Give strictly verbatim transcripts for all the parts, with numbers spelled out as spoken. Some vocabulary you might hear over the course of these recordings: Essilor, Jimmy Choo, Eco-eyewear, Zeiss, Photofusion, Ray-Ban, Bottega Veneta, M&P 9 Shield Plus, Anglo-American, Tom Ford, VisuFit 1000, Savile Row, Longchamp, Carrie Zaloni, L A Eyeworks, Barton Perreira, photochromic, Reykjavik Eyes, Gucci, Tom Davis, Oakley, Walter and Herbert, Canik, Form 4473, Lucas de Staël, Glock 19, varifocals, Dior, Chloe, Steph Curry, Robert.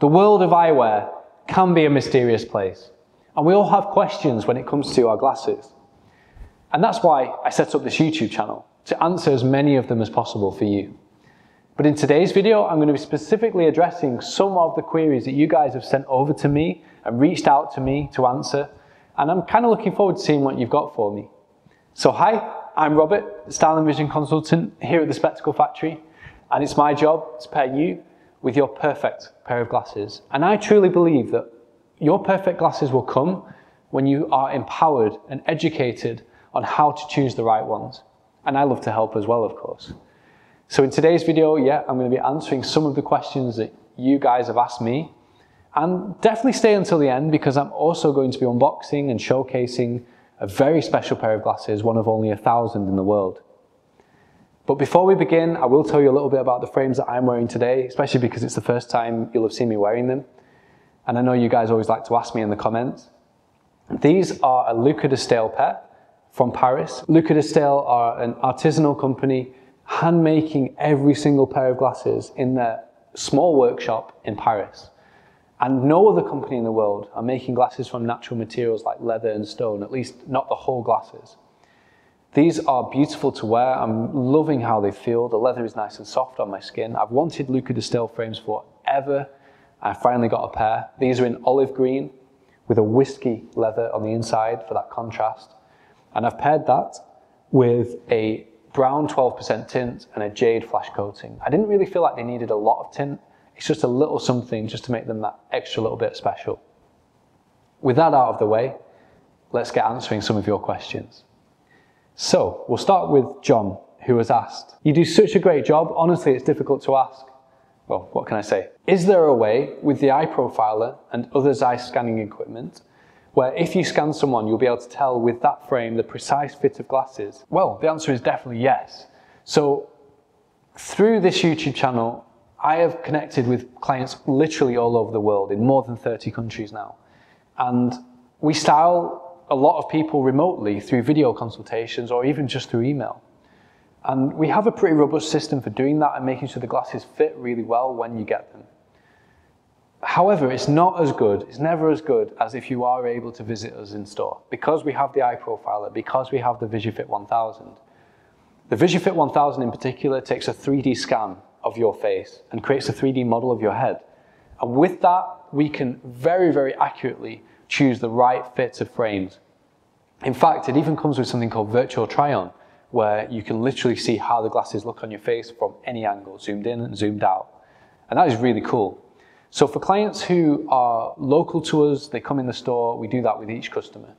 The world of eyewear can be a mysterious place, and we all have questions when it comes to our glasses. And that's why I set up this YouTube channel, to answer as many of them as possible for you. But in today's video, I'm going to be specifically addressing some of the queries that you guys have sent over to me and reached out to me to answer. And I'm kind of looking forward to seeing what you've got for me. So hi, I'm Robert, Style and Vision Consultant here at The Spectacle Factory. And it's my job to pair you with your perfect pair of glasses. And I truly believe that your perfect glasses will come when you are empowered and educated on how to choose the right ones. And I love to help as well, of course. So in today's video, yeah, I'm going to be answering some of the questions that you guys have asked me. And definitely stay until the end, because I'm also going to be unboxing and showcasing a very special pair of glasses, one of only a thousand in the world. But before we begin, I will tell you a little bit about the frames that I'm wearing today, especially because it's the first time you'll have seen me wearing them. And I know you guys always like to ask me in the comments. These are a Lucas de Staël pair from Paris. Lucas de Staël are an artisanal company handmaking every single pair of glasses in their small workshop in Paris. And no other company in the world are making glasses from natural materials like leather and stone, at least not the whole glasses. These are beautiful to wear. I'm loving how they feel. The leather is nice and soft on my skin. I've wanted Lucas de Staël frames forever. I finally got a pair. These are in olive green with a whiskey leather on the inside for that contrast. And I've paired that with a brown twelve percent tint and a jade flash coating. I didn't really feel like they needed a lot of tint. It's just a little something just to make them that extra little bit special. With that out of the way, let's get answering some of your questions. So we'll start with John, who has asked, "You do such a great job, honestly it's difficult to ask." Well, what can I say? Is there a way with the eye profiler and other Zeiss scanning equipment where if you scan someone you'll be able to tell with that frame the precise fit of glasses? Well, the answer is definitely yes. So through this YouTube channel, I have connected with clients literally all over the world in more than thirty countries now. And we style a lot of people remotely through video consultations or even just through email. And we have a pretty robust system for doing that and making sure the glasses fit really well when you get them. However, it's not as good, it's never as good as if you are able to visit us in store, because we have the eye profiler, because we have the VisuFit one thousand. The VisuFit one thousand in particular takes a three D scan of your face and creates a three D model of your head. And with that, we can very, very accurately choose the right fits of frames. In fact, it even comes with something called virtual try-on, where you can literally see how the glasses look on your face from any angle, zoomed in and zoomed out. And that is really cool. So for clients who are local to us, they come in the store, we do that with each customer.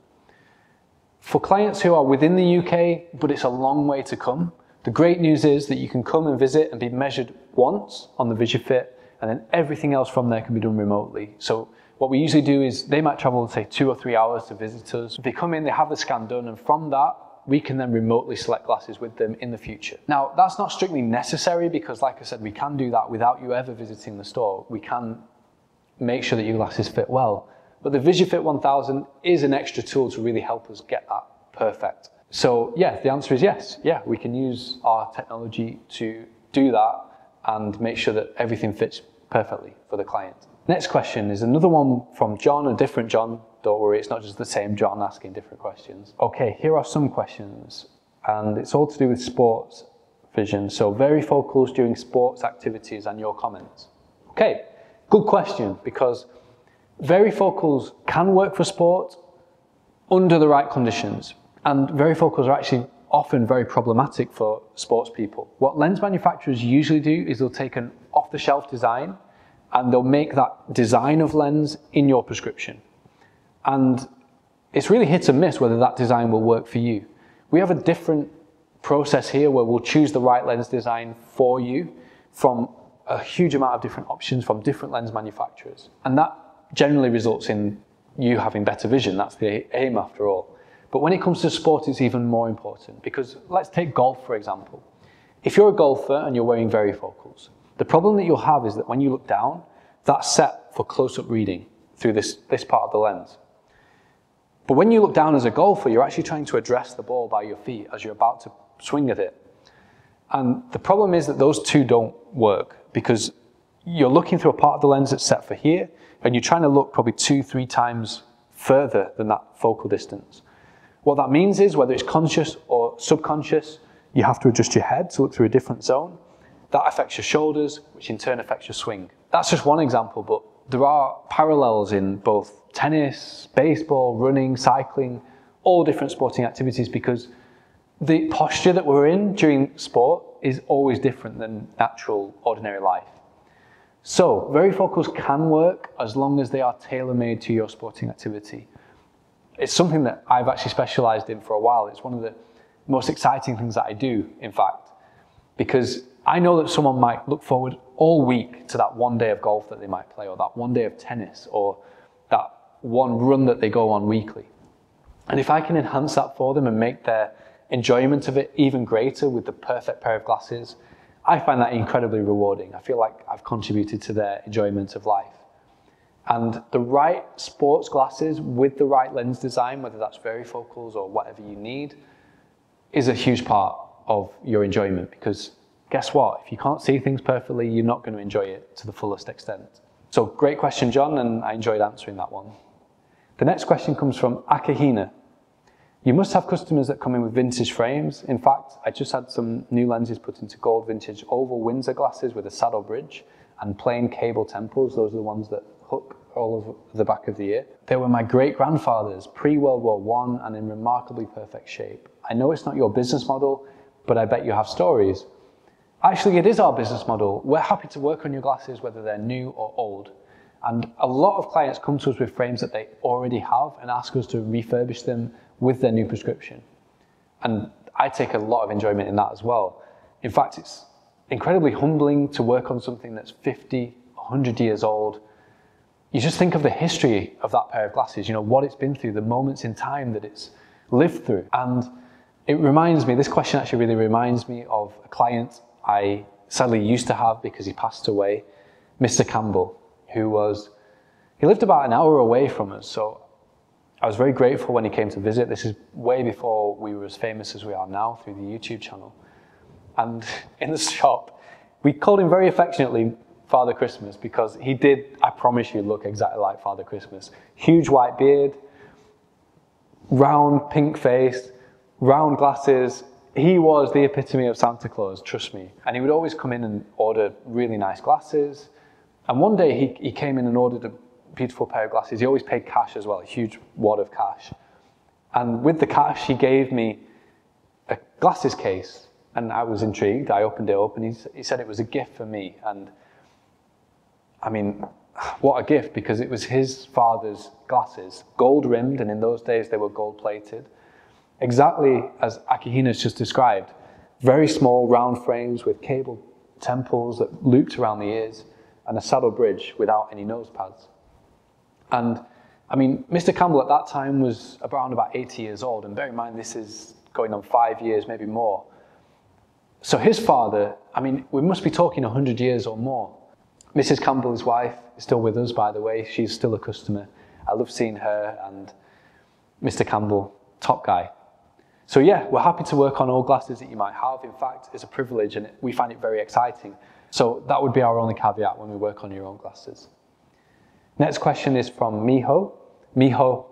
For clients who are within the U K, but it's a long way to come, the great news is that you can come and visit and be measured once on the VisuFit, and then everything else from there can be done remotely. So what we usually do is they might travel, say, two or three hours to visit us. They come in, they have the scan done, and from that, we can then remotely select glasses with them in the future. Now, that's not strictly necessary because, like I said, we can do that without you ever visiting the store. We can make sure that your glasses fit well. But the VisuFit one thousand is an extra tool to really help us get that perfect. So yeah, the answer is yes. Yeah, we can use our technology to do that and make sure that everything fits perfectly for the client. Next question is another one from John, a different John. Don't worry, it's not just the same John asking different questions. Okay, here are some questions, and it's all to do with sports vision. So vary focals during sports activities and your comments. Okay, good question, because vary focals can work for sport under the right conditions. And varifocals are actually often very problematic for sports people. What lens manufacturers usually do is they'll take an off-the-shelf design and they'll make that design of lens in your prescription. And it's really hit and miss whether that design will work for you. We have a different process here where we'll choose the right lens design for you from a huge amount of different options from different lens manufacturers. And that generally results in you having better vision. That's the aim after all. But when it comes to sport, it's even more important, because let's take golf, for example. If you're a golfer and you're wearing varifocals, the problem that you'll have is that when you look down, that's set for close-up reading through this, this part of the lens. But when you look down as a golfer, you're actually trying to address the ball by your feet as you're about to swing at it. And the problem is that those two don't work, because you're looking through a part of the lens that's set for here, and you're trying to look probably two, three times further than that focal distance. What that means is, whether it's conscious or subconscious, you have to adjust your head to look through a different zone. That affects your shoulders, which in turn affects your swing. That's just one example, but there are parallels in both tennis, baseball, running, cycling, all different sporting activities, because the posture that we're in during sport is always different than natural, ordinary life. So, varifocals can work as long as they are tailor-made to your sporting activity. It's something that I've actually specialized in for a while. It's one of the most exciting things that I do, in fact, because I know that someone might look forward all week to that one day of golf that they might play, or that one day of tennis, or that one run that they go on weekly. And if I can enhance that for them and make their enjoyment of it even greater with the perfect pair of glasses, I find that incredibly rewarding. I feel like I've contributed to their enjoyment of life. And the right sports glasses with the right lens design, whether that's varifocals or whatever you need, is a huge part of your enjoyment, because guess what? If you can't see things perfectly, you're not going to enjoy it to the fullest extent. So great question, John, and I enjoyed answering that one. The next question comes from Akahina. You must have customers that come in with vintage frames. In fact, I just had some new lenses put into gold vintage oval Windsor glasses with a saddle bridge and plain cable temples. Those are the ones that hook all over the back of the ear. They were my great-grandfather's, pre-World War One, and in remarkably perfect shape. I know it's not your business model, but I bet you have stories. Actually, it is our business model. We're happy to work on your glasses, whether they're new or old. And a lot of clients come to us with frames that they already have and ask us to refurbish them with their new prescription. And I take a lot of enjoyment in that as well. In fact, it's incredibly humbling to work on something that's fifty, a hundred years old. You just think of the history of that pair of glasses, you know, what it's been through, the moments in time that it's lived through. And it reminds me, this question actually really reminds me of a client I sadly used to have because he passed away, Mister Campbell, who was, he lived about an hour away from us. So I was very grateful when he came to visit. This is way before we were as famous as we are now through the YouTube channel. And in the shop, we called him very affectionately Father Christmas, because he did, I promise you, look exactly like Father Christmas. Huge white beard, round pink face, round glasses. He was the epitome of Santa Claus, trust me. And he would always come in and order really nice glasses. And one day he, he came in and ordered a beautiful pair of glasses. He always paid cash as well, a huge wad of cash. And with the cash, he gave me a glasses case. And I was intrigued. I opened it up, and he, he said it was a gift for me. And I mean, what a gift, because it was his father's glasses, gold rimmed. And in those days, they were gold plated. Exactly as Akihina's just described, very small round frames with cable temples that looped around the ears and a saddle bridge without any nose pads. And I mean, Mister Campbell at that time was around about eighty years old, and bear in mind this is going on five years, maybe more. So his father, I mean, we must be talking a hundred years or more. Missus Campbell, his wife, is still with us, by the way. She's still a customer. I love seeing her, and Mister Campbell, top guy. So yeah, we're happy to work on all glasses that you might have. In fact, it's a privilege, and we find it very exciting. So that would be our only caveat when we work on your own glasses. Next question is from Miho. Miho,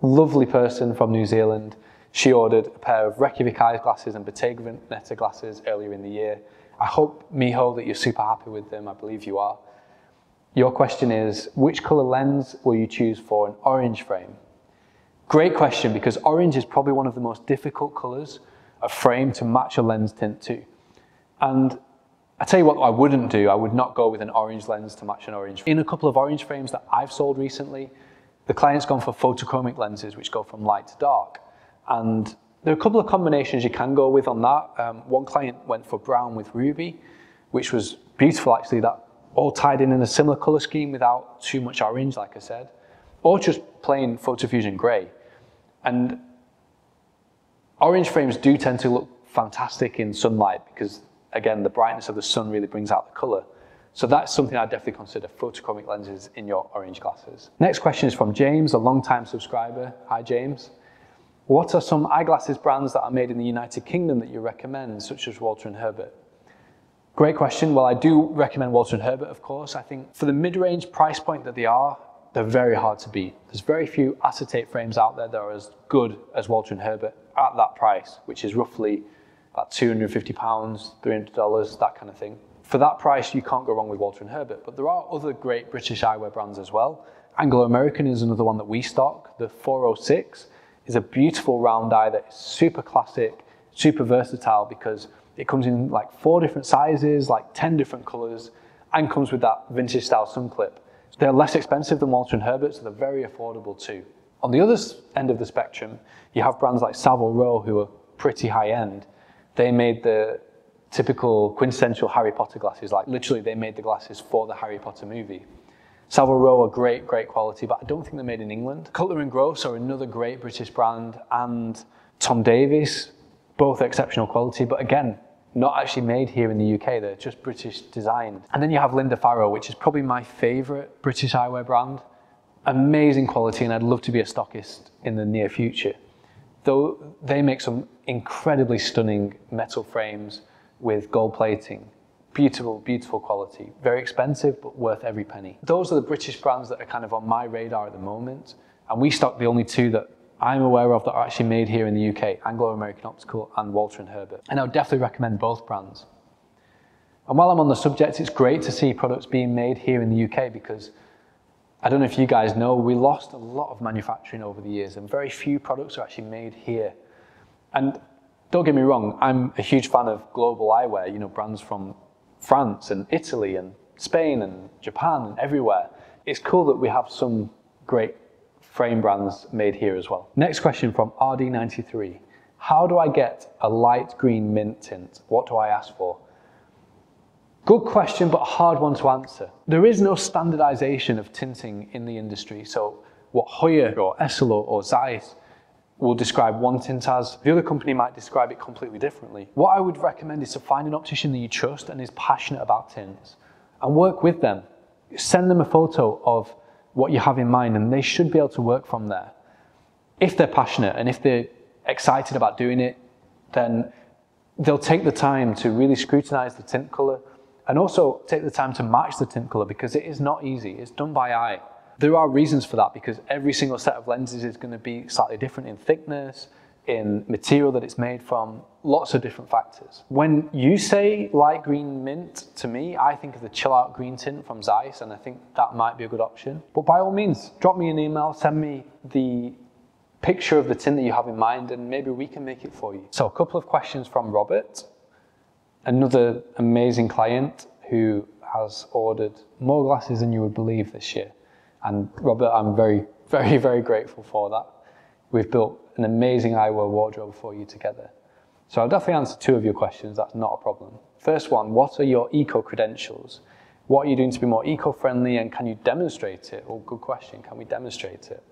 lovely person from New Zealand. She ordered a pair of Reykjavik Eyes glasses and Bottega Veneta glasses earlier in the year. I hope, Miho, that you're super happy with them. I believe you are. Your question is, which color lens will you choose for an orange frame? Great question, because orange is probably one of the most difficult colors of frame to match a lens tint to. And I tell you what I wouldn't do, I would not go with an orange lens to match an orange. In a couple of orange frames that I've sold recently, the client's gone for photochromic lenses, which go from light to dark. And there are a couple of combinations you can go with on that. Um, one client went for brown with ruby, which was beautiful actually, that all tied in in a similar color scheme without too much orange, like I said, or just plain Photofusion gray. And orange frames do tend to look fantastic in sunlight because, again, the brightness of the sun really brings out the color. So that's something I'd definitely consider, photochromic lenses in your orange glasses. Next question is from James, a long-time subscriber. Hi, James. What are some eyeglasses brands that are made in the United Kingdom that you recommend, such as Walter and Herbert? Great question. Well, I do recommend Walter and Herbert, of course. I think for the mid-range price point that they are, they're very hard to beat. There's very few acetate frames out there that are as good as Walter and Herbert at that price, which is roughly about two hundred and fifty pounds, three hundred dollars, that kind of thing. For that price, you can't go wrong with Walter and Herbert, but there are other great British eyewear brands as well. Anglo-American is another one that we stock. The four oh six is a beautiful round eye that is super classic, super versatile, because it comes in like four different sizes, like ten different colors, and comes with that vintage style sun clip. They're less expensive than Walter and Herbert, so they're very affordable too. On the other end of the spectrum, you have brands like Savile Row, who are pretty high end. They made the typical quintessential Harry Potter glasses. Like literally they made the glasses for the Harry Potter movie. Savile Row are great, great quality, but I don't think they're made in England. Cutler and Gross are another great British brand, and Tom Davis, both exceptional quality, but again, not actually made here in the U K, they're just British designed. And then you have Linda Farrow, which is probably my favorite British eyewear brand. Amazing quality, and I'd love to be a stockist in the near future. Though they make some incredibly stunning metal frames with gold plating. Beautiful, beautiful quality. Very expensive, but worth every penny. Those are the British brands that are kind of on my radar at the moment. And we stock the only two that I'm aware of that are actually made here in the U K, Anglo-American Optical and Walter and Herbert. And I would definitely recommend both brands. And while I'm on the subject, it's great to see products being made here in the U K, because I don't know if you guys know, we lost a lot of manufacturing over the years and very few products are actually made here. And don't get me wrong, I'm a huge fan of global eyewear, you know, brands from France and Italy and Spain and Japan and everywhere. It's cool that we have some great frame brands made here as well. Next question from R D ninety-three. How do I get a light green mint tint? What do I ask for? Good question, but a hard one to answer. There is no standardization of tinting in the industry. So what Hoya or Essilor or Zeiss will describe one tint as, the other company might describe it completely differently. What I would recommend is to find an optician that you trust and is passionate about tints and work with them. Send them a photo of what you have in mind and they should be able to work from there. If they're passionate and if they're excited about doing it, then they'll take the time to really scrutinize the tint color and also take the time to match the tint color, because it is not easy. It's done by eye. There are reasons for that, because every single set of lenses is going to be slightly different in thickness, in material that it's made from, lots of different factors. When you say light green mint, to me, I think of the chill out green tint from Zeiss, and I think that might be a good option. But by all means, drop me an email, send me the picture of the tint that you have in mind, and maybe we can make it for you. So a couple of questions from Robert, another amazing client who has ordered more glasses than you would believe this year. And Robert, I'm very, very, very grateful for that. We've built an amazing eyewear wardrobe for you together. So I'll definitely answer two of your questions, that's not a problem. First one, what are your eco-credentials? What are you doing to be more eco-friendly, and can you demonstrate it? Well, good question, can we demonstrate it?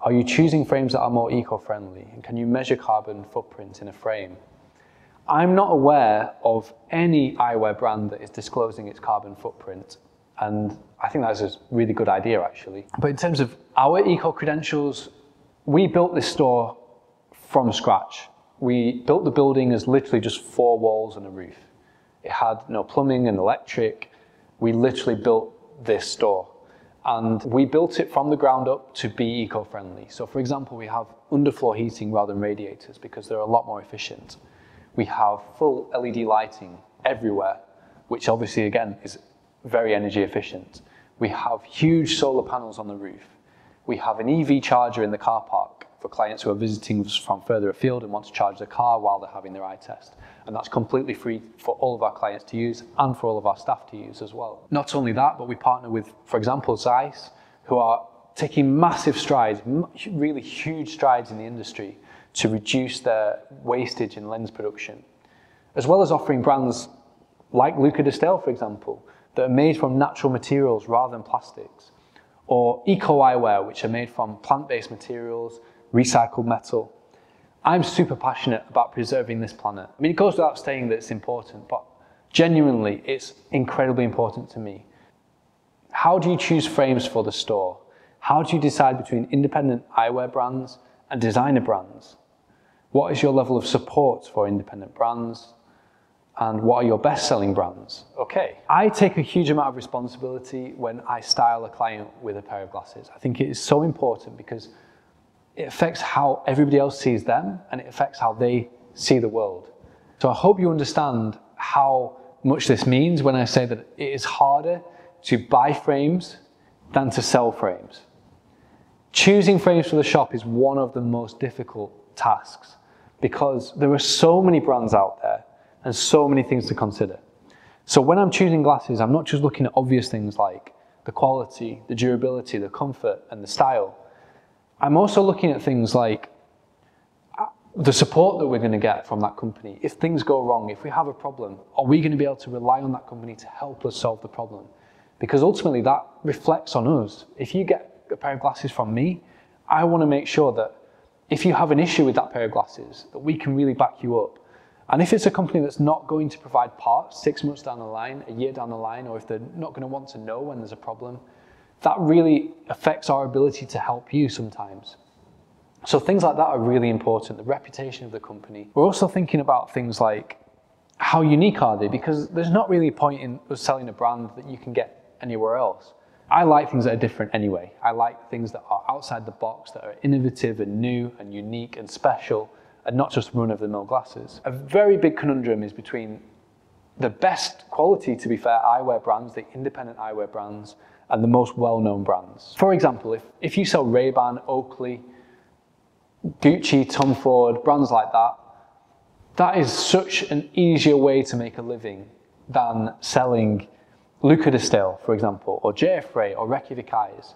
Are you choosing frames that are more eco-friendly, and can you measure carbon footprint in a frame? I'm not aware of any eyewear brand that is disclosing its carbon footprint, and I think that's a really good idea actually. But in terms of our eco-credentials, we built this store from scratch. We built the building as literally just four walls and a roof. It had no plumbing and electric. We literally built this store. And we built it from the ground up to be eco-friendly. So for example, we have underfloor heating rather than radiators because they're a lot more efficient. We have full L E D lighting everywhere, which obviously again is very energy efficient. We have huge solar panels on the roof. We have an E V charger in the car park for clients who are visiting from further afield and want to charge their car while they're having their eye test. And that's completely free for all of our clients to use and for all of our staff to use as well. Not only that, but we partner with, for example, Zeiss, who are taking massive strides, really huge strides in the industry to reduce their wastage in lens production, as well as offering brands like Lucas de Staël, for example, that are made from natural materials rather than plastics, or Eco-eyewear, which are made from plant-based materials, recycled metal. I'm super passionate about preserving this planet. I mean, it goes without saying that it's important, but genuinely, it's incredibly important to me. How do you choose frames for the store? How do you decide between independent eyewear brands and designer brands? What is your level of support for independent brands? and what are your best-selling brands? Okay. I take a huge amount of responsibility when I style a client with a pair of glasses. I think it is so important because it affects how everybody else sees them and it affects how they see the world. So I hope you understand how much this means when I say that it is harder to buy frames than to sell frames. Choosing frames for the shop is one of the most difficult tasks because there are so many brands out there and so many things to consider. So when I'm choosing glasses, I'm not just looking at obvious things like the quality, the durability, the comfort, and the style. I'm also looking at things like the support that we're going to get from that company. If things go wrong, if we have a problem, are we going to be able to rely on that company to help us solve the problem? Because ultimately that reflects on us. If you get a pair of glasses from me, I want to make sure that if you have an issue with that pair of glasses, that we can really back you up. And if it's a company that's not going to provide parts six months down the line, a year down the line, or if they're not going to want to know when there's a problem, that really affects our ability to help you sometimes. So things like that are really important, the reputation of the company. We're also thinking about things like, how unique are they? Because there's not really a point in us selling a brand that you can get anywhere else. I like things that are different anyway. I like things that are outside the box, that are innovative and new and unique and special, and not just run-of-the-mill glasses. A very big conundrum is between the best quality, to be fair, eyewear brands, the independent eyewear brands, and the most well-known brands. For example, if, if you sell Ray-Ban, Oakley, Gucci, Tom Ford, brands like that, that is such an easier way to make a living than selling Lucas de Staël, for example, or J F Ray, or Reykjavik Eyes,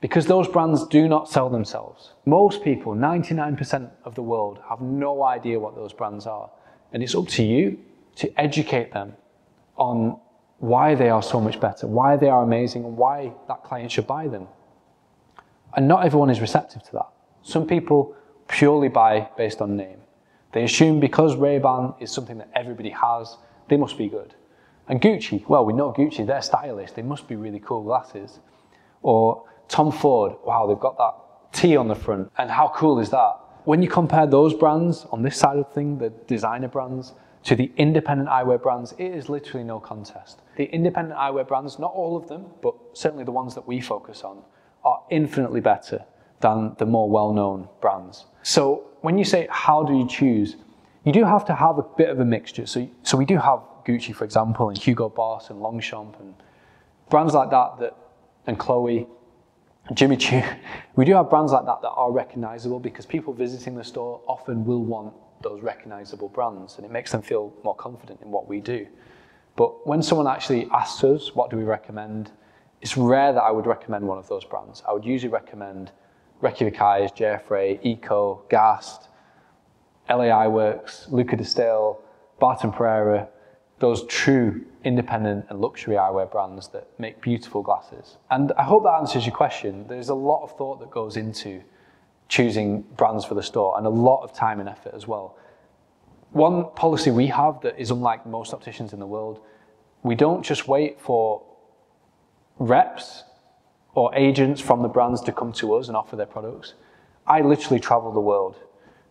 because those brands do not sell themselves. Most people, ninety-nine percent of the world, have no idea what those brands are, and it's up to you to educate them on why they are so much better, why they are amazing, and why that client should buy them. And not everyone is receptive to that. Some people purely buy based on name. They assume because Ray-Ban is something that everybody has, they must be good. And Gucci, well, we know Gucci, they're stylish, they must be really cool glasses. Or Tom Ford, wow, they've got that T on the front, and how cool is that? When you compare those brands on this side of the thing, the designer brands, to the independent eyewear brands, it is literally no contest. The independent eyewear brands, not all of them, but certainly the ones that we focus on, are infinitely better than the more well-known brands. So when you say, how do you choose? You do have to have a bit of a mixture. So, so we do have Gucci, for example, and Hugo Boss, and Longchamp, and brands like that, that and Chloe, and Jimmy Choo. We do have brands like that that are recognizable because people visiting the store often will want those recognizable brands, and it makes them feel more confident in what we do. But when someone actually asks us, what do we recommend? It's rare that I would recommend one of those brands. I would usually recommend Reykjavik Eyes, J F Ray, Eco, Gast, L A Eyeworks, Lucas de Staël, Barton Perreira, those true independent and luxury eyewear brands that make beautiful glasses. And I hope that answers your question. There's a lot of thought that goes into choosing brands for the store, and a lot of time and effort as well. One policy we have that is unlike most opticians in the world, we don't just wait for reps or agents from the brands to come to us and offer their products. I literally travel the world.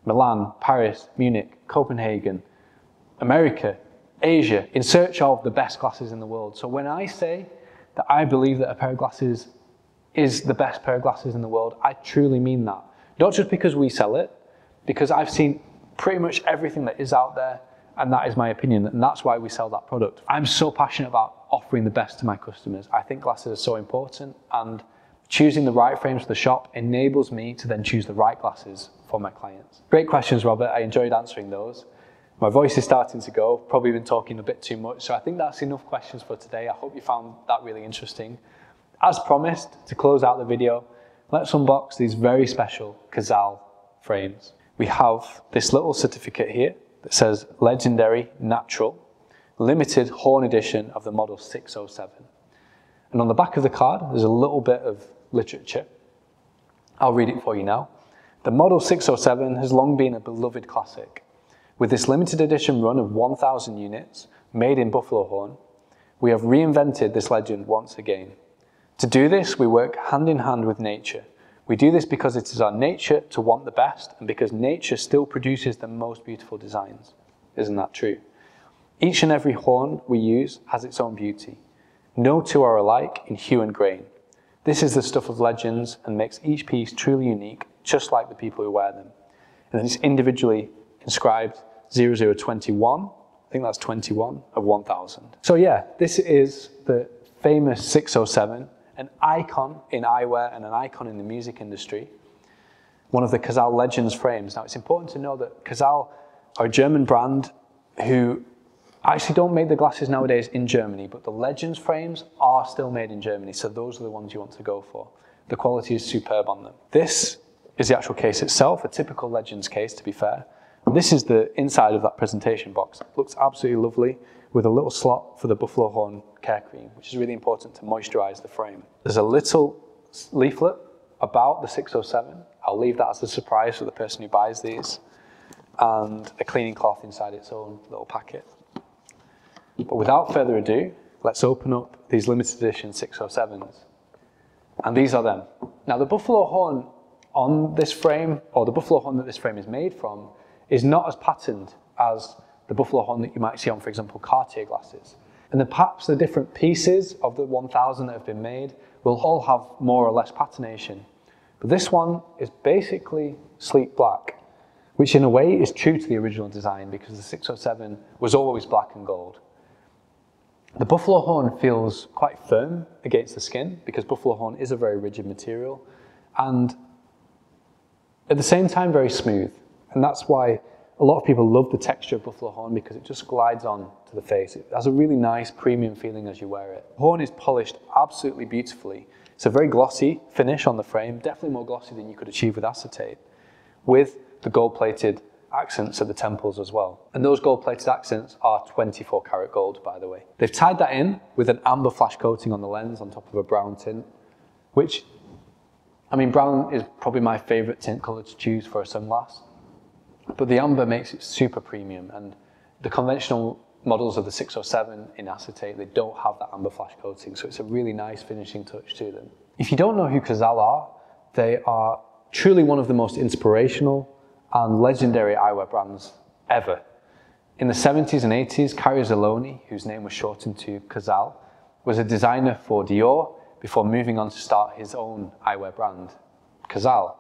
Milan, Paris, Munich, Copenhagen, America, Asia, in search of the best glasses in the world. So when I say that I believe that a pair of glasses is the best pair of glasses in the world, I truly mean that. Not just because we sell it, because I've seen pretty much everything that is out there, and that is my opinion, and that's why we sell that product. I'm so passionate about offering the best to my customers. I think glasses are so important, and choosing the right frames for the shop enables me to then choose the right glasses for my clients. Great questions, Robert. I enjoyed answering those. My voice is starting to go. Probably been talking a bit too much, so I think that's enough questions for today. I hope you found that really interesting. As promised, to close out the video, let's unbox these very special Cazal frames. We have this little certificate here that says Legendary Natural Limited Horn Edition of the Model six oh seven. And on the back of the card, there's a little bit of literature. I'll read it for you now. The Model six oh seven has long been a beloved classic. With this limited edition run of one thousand units made in buffalo horn, we have reinvented this legend once again. To do this, we work hand in hand with nature. We do this because it is our nature to want the best, and because nature still produces the most beautiful designs. Isn't that true? Each and every horn we use has its own beauty. No two are alike in hue and grain. This is the stuff of legends and makes each piece truly unique, just like the people who wear them. And then it's individually inscribed zero zero two one, I think that's twenty-one of one thousand. So yeah, this is the famous six oh seven, an icon in eyewear and an icon in the music industry. One of the Cazal Legends frames. Now it's important to know that Cazal are a German brand who actually don't make the glasses nowadays in Germany, but the Legends frames are still made in Germany, so those are the ones you want to go for. The quality is superb on them. This is the actual case itself, a typical Legends case to be fair. This is the inside of that presentation box. It looks absolutely lovely with a little slot for the buffalo horn care cream, which is really important to moisturize the frame. There's a little leaflet about the six oh seven. I'll leave that as a surprise for the person who buys these, and a cleaning cloth inside its own little packet. But without further ado, let's open up these limited edition six oh sevens. And these are them. Now the buffalo horn on this frame, or the buffalo horn that this frame is made from, is not as patterned as the buffalo horn that you might see on, for example, Cartier glasses. And then perhaps the different pieces of the one thousand that have been made will all have more or less patination. But this one is basically sleek black, which in a way is true to the original design because the six oh seven was always black and gold. The buffalo horn feels quite firm against the skin because buffalo horn is a very rigid material, and at the same time very smooth. And that's why a lot of people love the texture of buffalo horn, because it just glides on to the face. It has a really nice premium feeling as you wear it. Horn is polished absolutely beautifully. It's a very glossy finish on the frame, definitely more glossy than you could achieve with acetate, with the gold-plated accents at the temples as well. And those gold-plated accents are twenty-four karat gold, by the way. They've tied that in with an amber flash coating on the lens on top of a brown tint, which, I mean, brown is probably my favorite tint color to choose for a sunglass. But the amber makes it super premium, and the conventional models of the six oh seven in acetate, they don't have that amber flash coating, so it's a really nice finishing touch to them. If you don't know who Cazal are, they are truly one of the most inspirational and legendary eyewear brands ever. In the seventies and eighties, Carrie Zaloni, whose name was shortened to Cazal, was a designer for Dior before moving on to start his own eyewear brand, Cazal.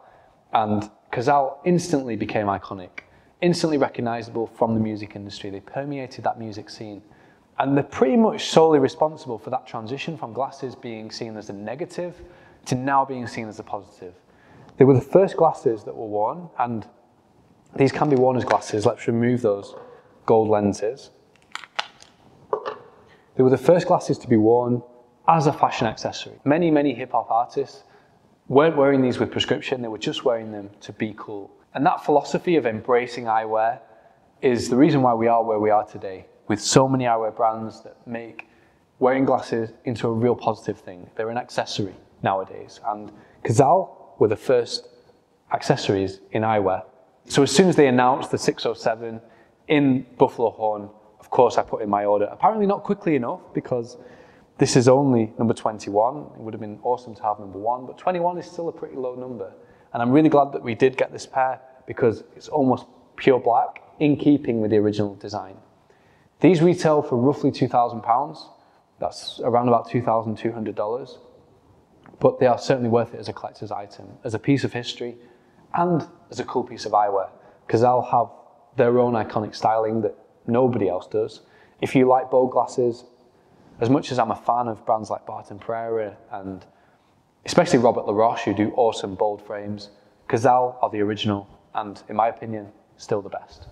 And Cazal instantly became iconic, instantly recognizable from the music industry. They permeated that music scene. And they're pretty much solely responsible for that transition from glasses being seen as a negative to now being seen as a positive. They were the first glasses that were worn, and these can be worn as glasses. Let's remove those gold lenses. They were the first glasses to be worn as a fashion accessory. Many, many hip-hop artists weren't wearing these with prescription, they were just wearing them to be cool. And that philosophy of embracing eyewear is the reason why we are where we are today, with so many eyewear brands that make wearing glasses into a real positive thing. They're an accessory nowadays, and Cazal were the first accessories in eyewear. So as soon as they announced the six oh seven in buffalo horn, of course I put in my order. Apparently not quickly enough, because this is only number twenty-one. It would have been awesome to have number one, but twenty-one is still a pretty low number. And I'm really glad that we did get this pair because it's almost pure black, in keeping with the original design. These retail for roughly two thousand pounds. That's around about two thousand two hundred dollars, but they are certainly worth it as a collector's item, as a piece of history, and as a cool piece of eyewear. Cazal have their own iconic styling that nobody else does. If you like bold glasses, as much as I'm a fan of brands like Barton Perreira and especially Robert LaRoche, who do awesome bold frames, Cazal are the original and, in my opinion, still the best.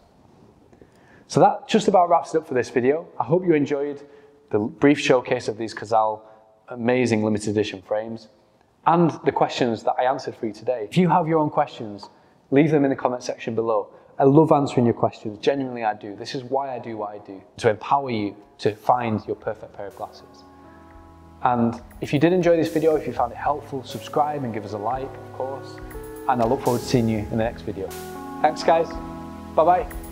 So that just about wraps it up for this video. I hope you enjoyed the brief showcase of these Cazal amazing limited edition frames and the questions that I answered for you today. If you have your own questions, leave them in the comment section below. I love answering your questions, genuinely I do. This is why I do what I do, to empower you to find your perfect pair of glasses. And if you did enjoy this video, if you found it helpful, subscribe and give us a like, of course. And I look forward to seeing you in the next video. Thanks guys, bye bye.